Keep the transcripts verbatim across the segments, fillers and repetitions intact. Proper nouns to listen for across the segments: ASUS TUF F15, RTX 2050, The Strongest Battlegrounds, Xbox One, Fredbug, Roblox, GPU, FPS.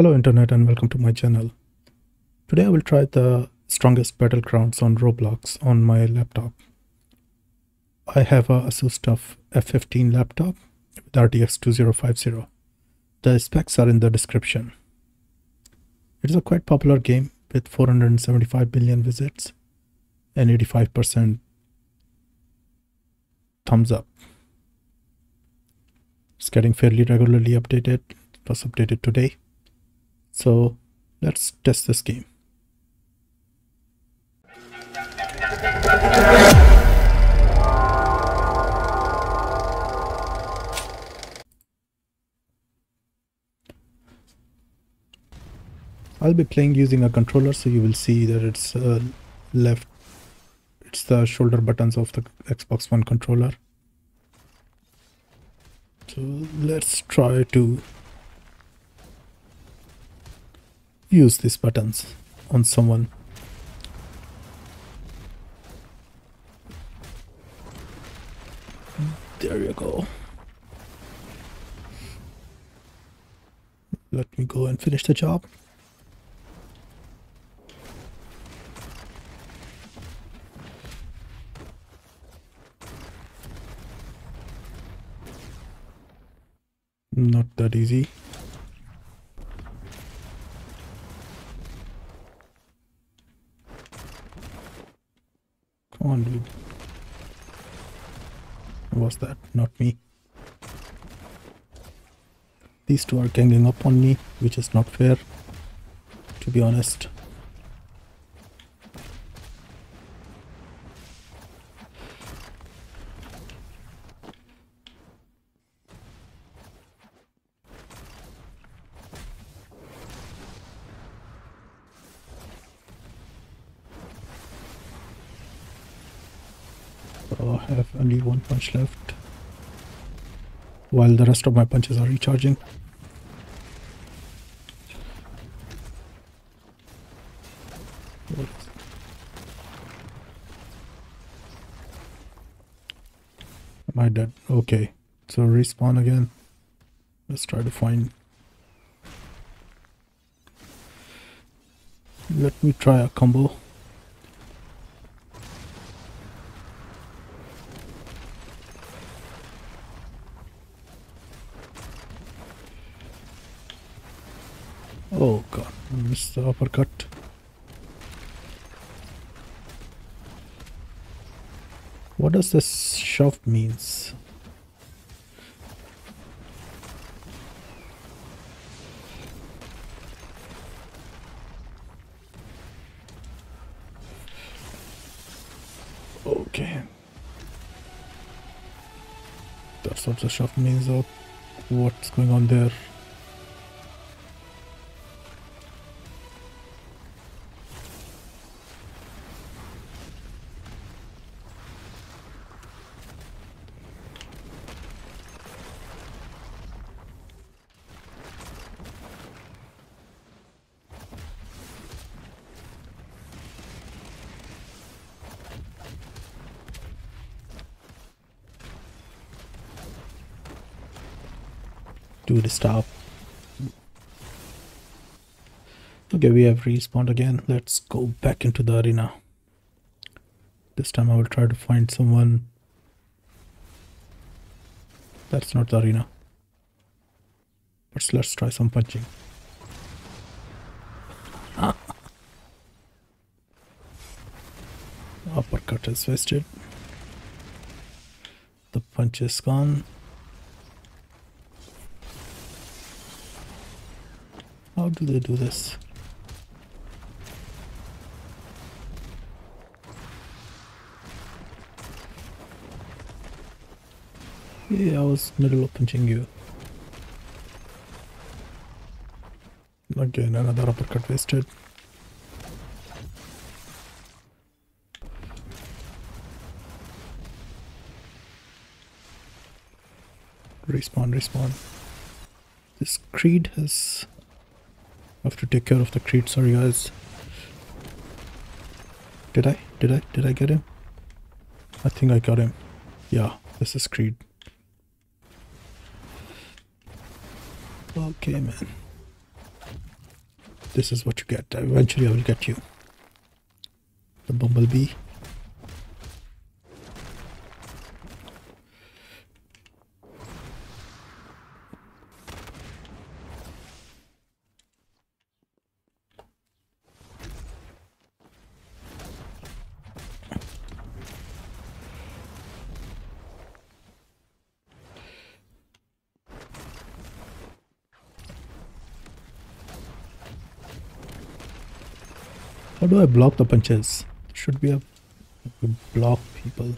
Hello internet and welcome to my channel. Today I will try the strongest battlegrounds on Roblox on my laptop. I have a ASUS TUF F fifteen laptop with R T X twenty fifty. The specs are in the description. It is a quite popular game with four hundred seventy-five billion visits and eighty-five percent thumbs up. It's getting fairly regularly updated. It was updated today. So let's test this game. I'll be playing using a controller, so you will see that it's uh, left, it's the shoulder buttons of the Xbox One controller. So let's try to use these buttons on someone. There you go. Let me go and finish the job. Not that easy. Come on, dude. What was that? Not me. These two are ganging up on me, which is not fair, to be honest. I have only one punch left while the rest of my punches are recharging. Am I dead? Okay, so respawn again. Let's try to find. Let me try a combo. Oh god, I missed the uppercut. What does this shove means? Okay. That's what the shove means. Of what's going on there? Dude, stop. Okay, we have respawned again. Let's go back into the arena. This time I will try to find someone. That's not the arena. But let's try some punching. Uppercut is wasted. The punch is gone. How do they do this? Yeah, I was middle of punching you. Again, another uppercut wasted. Respawn, respawn. This Creed has... I have to take care of the Creed, sorry guys. Did I? Did I? Did I get him? I think I got him. Yeah, this is Creed. Okay, man. this is what you get. Eventually I will get you. The bumblebee. How do I block the punches? Should be a good block, people.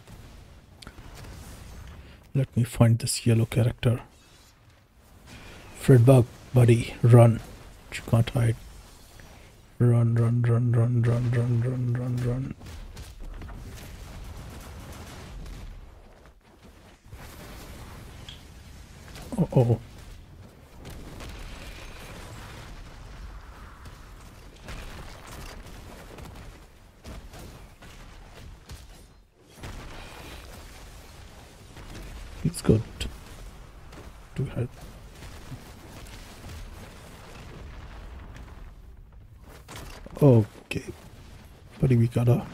Let me find this yellow character. Fredbug, buddy, run. You can't hide. Run, run, run, run, run, run, run, run, run. Uh oh. It's good to help. Okay, buddy, we gotta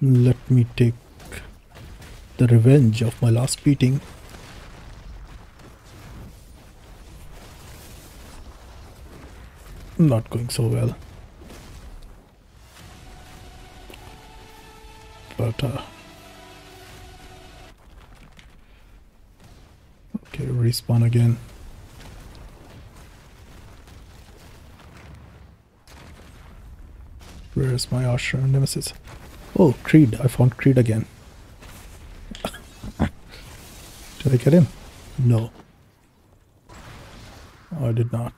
let me take the revenge of my last beating. Not going so well, but uh respawn again. Where is my arch nemesis? Oh, Creed. I found Creed again. Did I get him? No, I did not.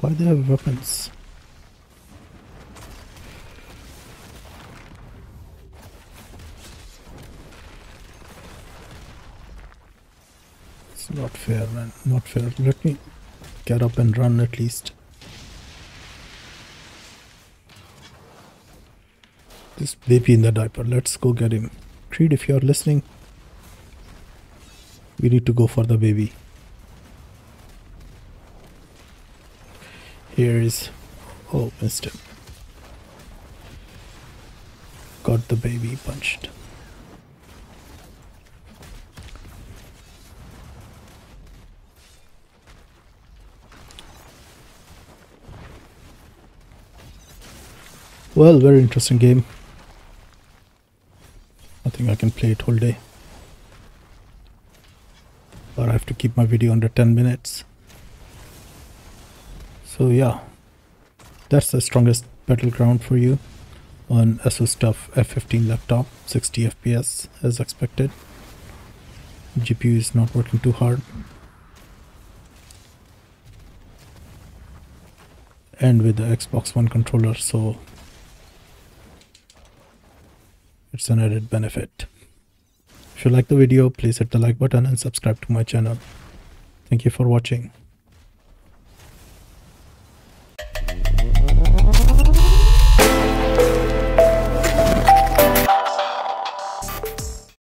Why do they have weapons? It's not fair, man. Not fair. Let me get up and run at least. This baby in the diaper. Let's go get him. Creed, if you're listening, we need to go for the baby. Here is... oh, missed him. Got the baby punched. Well, very interesting game. I think I can play it all day. But I have to keep my video under ten minutes. So yeah, that's the strongest battleground for you on ASUS TUF F fifteen laptop, sixty F P S as expected. G P U is not working too hard. And with the Xbox One controller, so it's an added benefit. If you like the video, please hit the like button and subscribe to my channel. Thank you for watching.